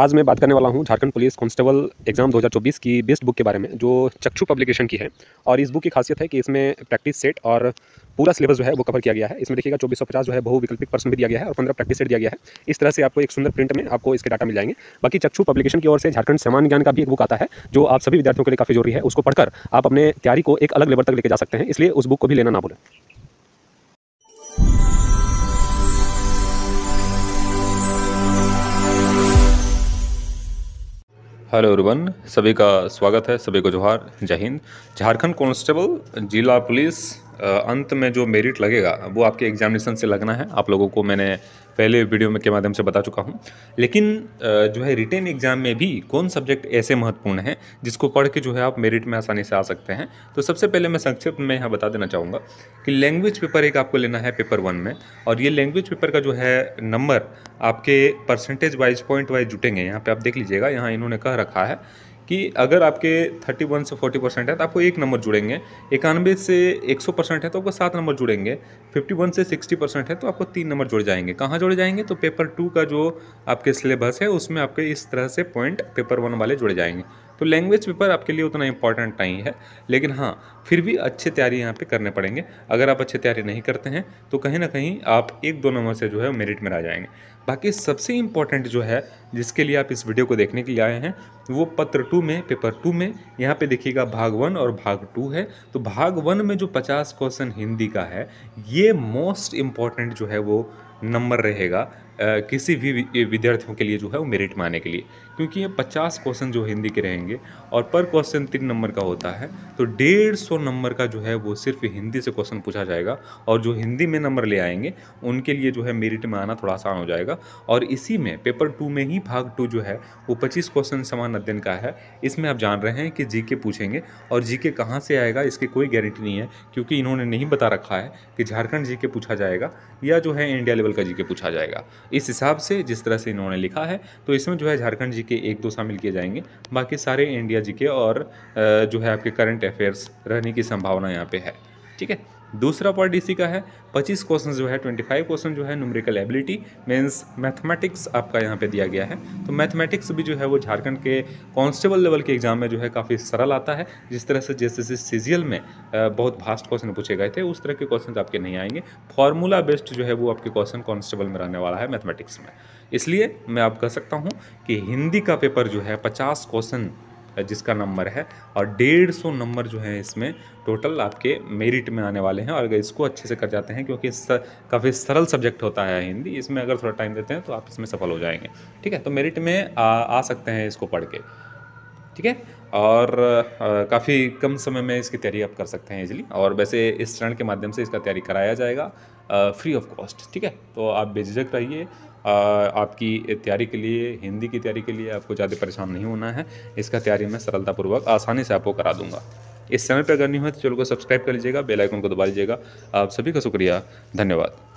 आज मैं बात करने वाला हूं झारखंड पुलिस कॉन्स्टेबल एग्ज़ाम 2024 की बेस्ट बुक के बारे में, जो चक्षु पब्लिकेशन की है। और इस बुक की खासियत है कि इसमें प्रैक्टिस सेट और पूरा सिलेबस जो है वो कवर किया गया है। इसमें देखिएगा 2450 जो है बहुविकल्पिक प्रश्न भी दिया गया है और 15 प्रैक्टिस सेट दिया गया है। इस तरह से आपको एक सुंदर प्रिंट में आपको इसके डाटा मिल जाएंगे। बाकी चक्षु पब्लिकेशन की ओर से झारखंड सामान्य ज्ञान का भी एक बुक आता है, जो आप सभी विद्यार्थियों के लिए काफ़ी जरूरी है। उसको पढ़कर आप अपने तैयारी को एक अलग लेवल तक लेके जा सकते हैं, इसलिए उस बुक को भी लेना ना भूलें। हेलो एवरीवन, सभी का स्वागत है, सभी को जोहार, जय हिंद। झारखंड कांस्टेबल जिला पुलिस अंत में जो मेरिट लगेगा वो आपके एग्जामिनेशन से लगना है। आप लोगों को मैंने पहले वीडियो में के माध्यम से बता चुका हूं। लेकिन जो है रिटेन एग्जाम में भी कौन सब्जेक्ट ऐसे महत्वपूर्ण हैं जिसको पढ़ के जो है आप मेरिट में आसानी से आ सकते हैं। तो सबसे पहले मैं संक्षिप्त में यहाँ बता देना चाहूँगा कि लैंग्वेज पेपर एक आपको लेना है पेपर 1 में, और ये लैंग्वेज पेपर का जो है नंबर आपके परसेंटेज वाइज पॉइंट वाइज जुटेंगे। यहाँ पर आप देख लीजिएगा, यहाँ इन्होंने कह रखा है कि अगर आपके 31 से 40% है तो आपको 1 नंबर जुड़ेंगे, 91 से 100% है तो आपको 7 नंबर जुड़ेंगे, 51 से 60% है तो आपको 3 नंबर जुड़ जाएंगे। कहाँ जुड़ जाएंगे? तो पेपर 2 का जो आपके सिलेबस है उसमें आपके इस तरह से पॉइंट पेपर 1 वाले जुड़ जाएंगे। तो लैंग्वेज पेपर आपके लिए उतना इंपॉर्टेंट नहीं है, लेकिन हाँ फिर भी अच्छी तैयारी यहाँ पे करने पड़ेंगे। अगर आप अच्छी तैयारी नहीं करते हैं तो कहीं ना कहीं आप 1-2 नंबर से जो है मेरिट में आ जाएंगे। बाकी सबसे इम्पॉर्टेंट जो है, जिसके लिए आप इस वीडियो को देखने के लिए आए हैं, वो पत्र 2 में पेपर 2 में यहाँ पे देखिएगा भाग 1 और भाग 2 है। तो भाग 1 में जो 50 क्वेश्चन हिंदी का है, ये मोस्ट इम्पॉर्टेंट जो है वो नंबर रहेगा किसी भी विद्यार्थियों के लिए जो है वो मेरिट में आने के लिए, क्योंकि ये 50 क्वेश्चन जो हिंदी के रहेंगे और पर क्वेश्चन 3 नंबर का होता है। तो 150 नंबर का जो है वो सिर्फ हिंदी से क्वेश्चन पूछा जाएगा, और जो हिंदी में नंबर ले आएंगे उनके लिए जो है मेरिट में आना थोड़ा आसान हो जाएगा। और इसी में पेपर 2 में ही भाग 2 जो है वो 25 क्वेश्चन समान अध्ययन का है। इसमें आप जान रहे हैं कि जीके पूछेंगे, और जीके कहाँ से आएगा इसकी कोई गारंटी नहीं है, क्योंकि इन्होंने नहीं बता रखा है कि झारखंड जीके पूछा जाएगा या जो है इंडिया लेवल का जीके पूछा जाएगा। इस हिसाब से जिस तरह से इन्होंने लिखा है, तो इसमें जो है झारखंड जीके 1-2 शामिल किए जाएंगे, बाकी सारे इंडिया जीके और जो है आपके करंट अफेयर्स रहने की संभावना यहाँ पे है। ठीक है, दूसरा पार्ट इसी का है 25 क्वेश्चन जो है, 25 क्वेश्चन जो है न्यूमेरिकल एबिलिटी मीन्स मैथमेटिक्स आपका यहाँ पे दिया गया है। तो मैथमेटिक्स भी जो है वो झारखंड के कांस्टेबल लेवल के एग्जाम में जो है काफ़ी सरल आता है। जिस तरह से जेएससीसी सीजीएल में बहुत फास्ट क्वेश्चन पूछे गए थे, उस तरह के क्वेश्चन आपके नहीं आएंगे। फार्मूला बेस्ड जो है वो आपके क्वेश्चन कांस्टेबल में रहने वाला है मैथमेटिक्स में। इसलिए मैं आप कह सकता हूँ कि हिंदी का पेपर जो है 50 क्वेश्चन जिसका नंबर है, और 150 नंबर जो है इसमें टोटल आपके मेरिट में आने वाले हैं। और अगर इसको अच्छे से कर जाते हैं, क्योंकि काफ़ी सरल सब्जेक्ट होता है हिंदी, इसमें अगर थोड़ा टाइम देते हैं तो आप इसमें सफल हो जाएंगे। ठीक है, तो मेरिट में आ सकते हैं इसको पढ़ के। ठीक है, और काफ़ी कम समय में इसकी तैयारी आप कर सकते हैं इजीली। और वैसे इस चरण के माध्यम से इसका तैयारी कराया जाएगा फ्री ऑफ कॉस्ट। ठीक है, तो आप बेझिझक रहिए, आपकी तैयारी के लिए, हिंदी की तैयारी के लिए आपको ज़्यादा परेशान नहीं होना है। इसका तैयारी मैं सरलतापूर्वक आसानी से आपको करा दूंगा। इस चैनल पर अगर नहीं हो तो चैनल को सब्सक्राइब कर लीजिएगा, बेल आइकन को दबा लीजिएगा। आप सभी का शुक्रिया, धन्यवाद।